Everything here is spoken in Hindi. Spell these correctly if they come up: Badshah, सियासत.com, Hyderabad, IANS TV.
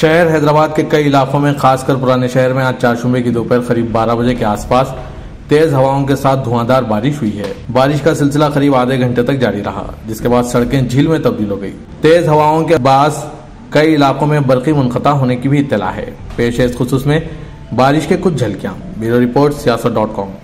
शहर हैदराबाद के कई इलाकों में खासकर पुराने शहर में आज चारशुंबे की दोपहर करीब 12 बजे के आसपास तेज हवाओं के साथ धुआंधार बारिश हुई है। बारिश का सिलसिला करीब आधे घंटे तक जारी रहा, जिसके बाद सड़कें झील में तब्दील हो गई। तेज हवाओं के बाद कई इलाकों में बर्फी मुनक़ता होने की भी इत्तला है। पेश है इस खुसूस में बारिश के कुछ झलकियाँ। Bureau report सियासत.com।